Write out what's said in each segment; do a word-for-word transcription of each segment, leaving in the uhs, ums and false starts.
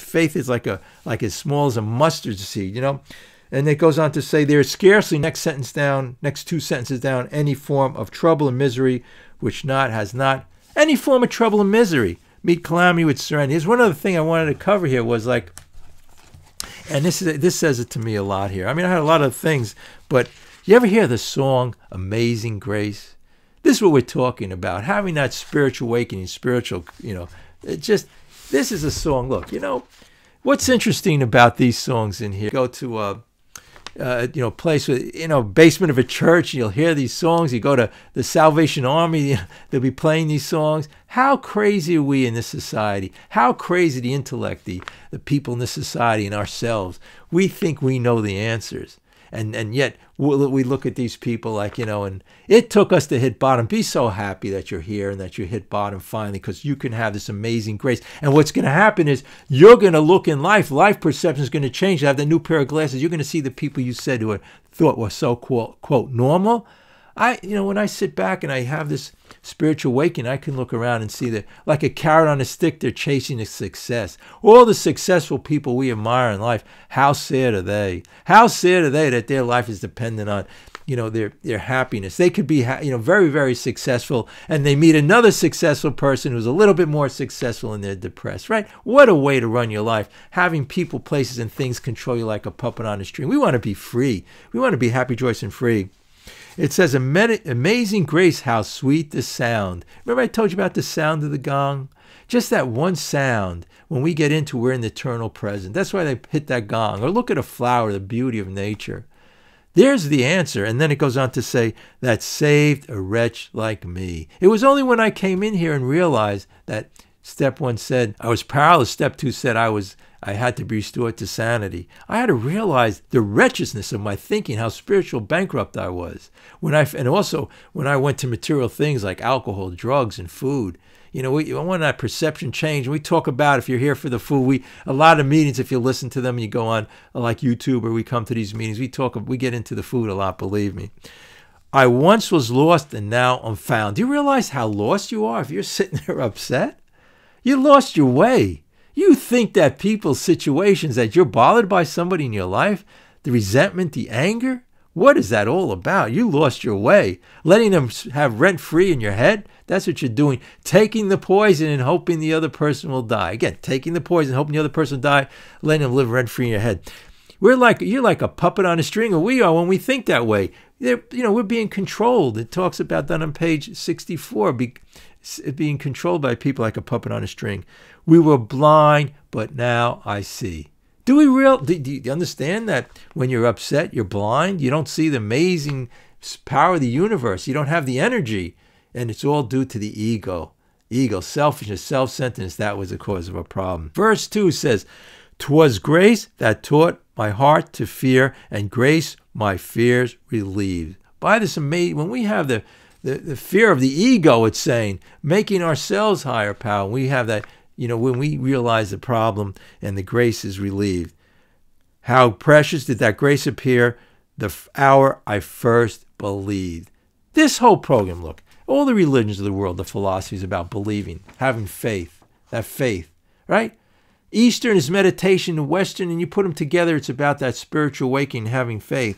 Faith is like a like as small as a mustard seed, you know. And it goes on to say, there is scarcely, next sentence down, next two sentences down, any form of trouble and misery which not has not any form of trouble and misery. Meet calamity with serenity. Here's one other thing I wanted to cover here was like, and this is this says it to me a lot here. I mean, I had a lot of things, but you ever hear the song "Amazing Grace"? This is what we're talking about, having that spiritual awakening, spiritual, you know, it just, this is a song. Look, you know, what's interesting about these songs in here, go to a, uh, you know, place with, you know, basement of a church, you'll hear these songs. You go to the Salvation Army, they'll be playing these songs. How crazy are we in this society? How crazy the intellect, the, the people in this society and ourselves. We think we know the answers. And and yet we look at these people like, you know, and it took us to hit bottom. Be so happy that you're here and that you hit bottom finally, because you can have this amazing grace. And what's going to happen is you're going to look in life. Life perception is going to change. You have that new pair of glasses. You're going to see the people you said who are, thought were so, quote, quote, normal. I, you know, when I sit back and I have this spiritual awakening, I can look around and see that, like a carrot on a stick, they're chasing the success. All the successful people we admire in life, how sad are they? How sad are they that their life is dependent on, you know, their their happiness? They could be, ha you know, very, very successful, and they meet another successful person who's a little bit more successful, and they're depressed, right? What a way to run your life, having people, places, and things control you like a puppet on a string. We want to be free. We want to be happy, joyous, and free. It says, amazing grace, how sweet the sound. Remember I told you about the sound of the gong? Just that one sound, when we get into, we're in the eternal present. That's why they hit that gong. Or look at a flower, the beauty of nature. There's the answer. And then it goes on to say, that saved a wretch like me. It was only when I came in here and realized that step one said, I was powerless. Step two said, I was I had to be restored to sanity. I had to realize the wretchedness of my thinking, how spiritual bankrupt I was. When I, and also when I went to material things like alcohol, drugs, and food, you know, we, we want that perception change. We talk about, if you're here for the food, we, a lot of meetings, if you listen to them, you go on like YouTube, or we come to these meetings, we talk, we get into the food a lot, believe me. I once was lost and now I'm found. Do you realize how lost you are if you're sitting there upset? You lost your way. You think that people's situations, that you're bothered by somebody in your life, the resentment, the anger, what is that all about? You lost your way. Letting them have rent free in your head, that's what you're doing. Taking the poison and hoping the other person will die. Again, taking the poison, hoping the other person will die, letting them live rent free in your head. We're like, you're like a puppet on a string, or we are when we think that way. They're, you know, we're being controlled. It talks about that on page sixty-four. Be, being controlled by people like a puppet on a string. We were blind, but now I see. Do we real? Do, do you understand that when you're upset, you're blind? You don't see the amazing power of the universe. You don't have the energy, and it's all due to the ego. Ego, selfishness, self-centeredness, that was the cause of our problem. Verse two says, "'Twas grace that taught my heart to fear, and grace my fears relieved." By this amazing, when we have the The, the fear of the ego, it's saying, making ourselves higher power. We have that, you know, when we realize the problem and the grace is relieved. How precious did that grace appear the hour I first believed. This whole program, look, all the religions of the world, the philosophies about believing, having faith, that faith, right? Eastern is meditation and Western, and you put them together, it's about that spiritual awakening, having faith.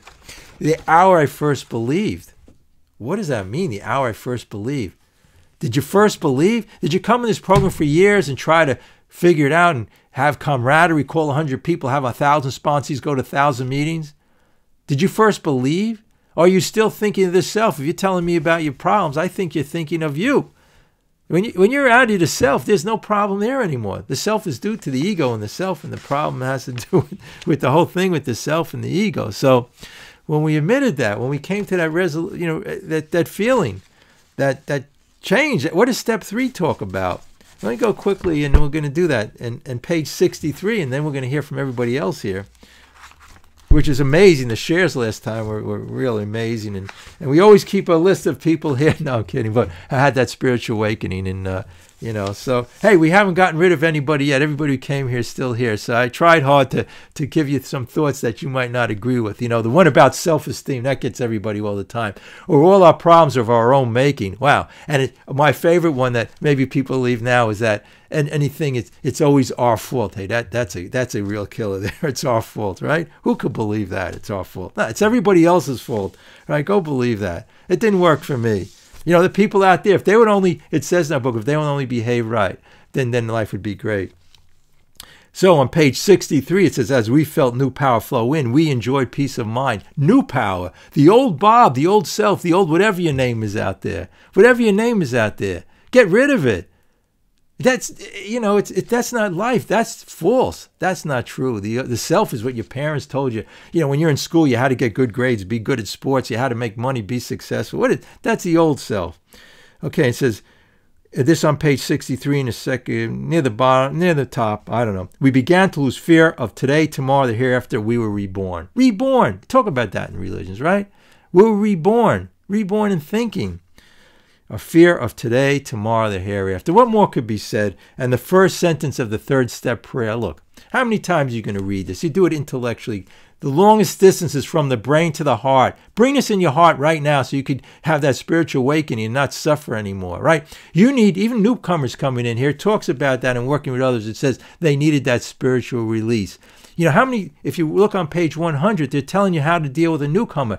The hour I first believed. What does that mean, the hour I first believed? Did you first believe? Did you come in this program for years and try to figure it out and have camaraderie, call a hundred people, have a thousand sponsees, go to a thousand meetings? Did you first believe? Or are you still thinking of this self? If you're telling me about your problems, I think you're thinking of you. When, you, when you're out of the self, there's no problem there anymore. The self is due to the ego and the self, and the problem has to do with, with the whole thing with the self and the ego. So when we admitted that, when we came to that resol- you know, that that feeling, that that change. What does step three talk about? Let me go quickly, and then we're going to do that. And and page sixty-three, and then we're going to hear from everybody else here, which is amazing. The shares last time were, were really amazing, and and we always keep a list of people here. No, I'm kidding, but I had that spiritual awakening, and uh, You know, so, hey, we haven't gotten rid of anybody yet. Everybody who came here is still here. So I tried hard to, to give you some thoughts that you might not agree with. You know, the one about self-esteem, that gets everybody all the time. Or all our problems are of our own making. Wow. And it, my favorite one that maybe people leave now is that, and anything, it's, it's always our fault. Hey, that, that's, a, that's a real killer there. It's our fault, right? Who could believe that? It's our fault. No, it's everybody else's fault, right? Go believe that. It didn't work for me. You know, the people out there, if they would only, it says in our book, if they would only behave right, then, then life would be great. So on page sixty-three, it says, as we felt new power flow in, we enjoyed peace of mind. New power, the old Bob, the old self, the old whatever your name is out there. Whatever your name is out there, get rid of it. That's, you know, it's, it, that's not life. That's false. That's not true. The, the self is what your parents told you. You know, when you're in school, you had to get good grades, be good at sports, you had to make money, be successful. What is, that's the old self. Okay, it says, this on page sixty-three in a second, near the bottom, near the top, I don't know. We began to lose fear of today, tomorrow, the hereafter. We were reborn. Reborn. Talk about that in religions, right? We were reborn. Reborn in thinking. A fear of today, tomorrow, the hereafter. What more could be said? And the first sentence of the third step prayer. Look, how many times are you going to read this? You do it intellectually. The longest distance is from the brain to the heart. Bring this in your heart right now so you could have that spiritual awakening and not suffer anymore, right? You need, even newcomers coming in here, talks about that and working with others. It says they needed that spiritual release. You know, how many, if you look on page one hundred, they're telling you how to deal with a newcomer.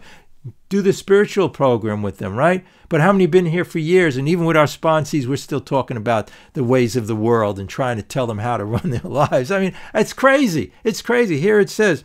Do the spiritual program with them, right? But how many have been here for years? And even with our sponsees, we're still talking about the ways of the world and trying to tell them how to run their lives. I mean, it's crazy. It's crazy. Here it says,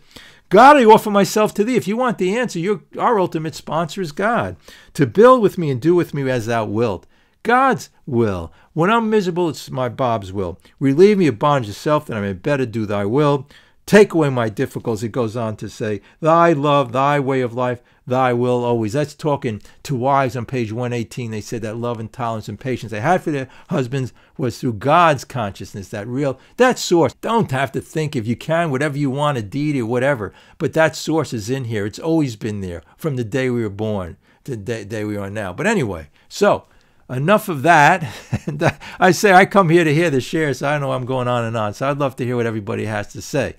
God, I offer myself to thee. If you want the answer, your, our ultimate sponsor is God. To build with me and do with me as thou wilt. God's will. When I'm miserable, it's my Bob's will. Relieve me of bondage of self that I may better do thy will. Take away my difficulties. It goes on to say, thy love, thy way of life, thy will always. That's talking to wives on page one eighteen. They said that love and tolerance and patience they had for their husbands was through God's consciousness, that real, that source. Don't have to think if you can, whatever you want, a deed or whatever, but that source is in here. It's always been there from the day we were born to the day we are now. But anyway, so enough of that. And I say I come here to hear the shares. So I know I'm going on and on. So I'd love to hear what everybody has to say.